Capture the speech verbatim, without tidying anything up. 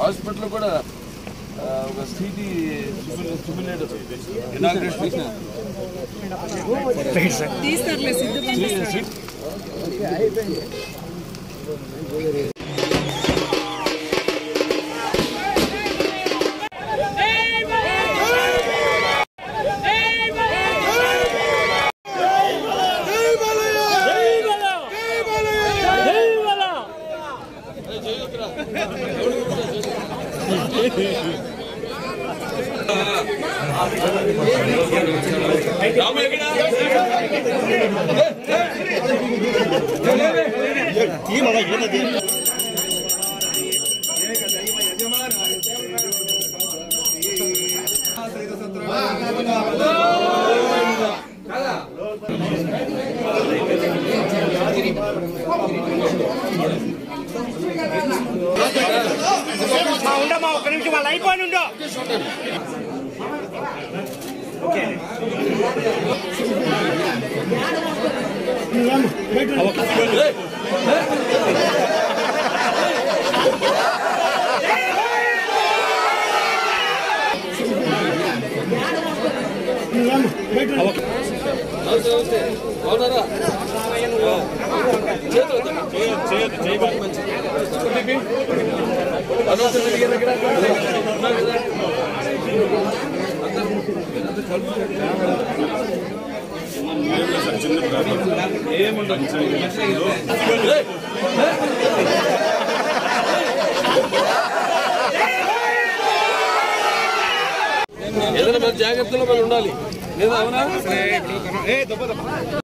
Hospital కూడా CT simulator inaugurate చేసిన తీసర్లే సిద్ధం ఏదైనా మన జాగ్రత్తలో మనం ఉండాలి లేదా అవునా.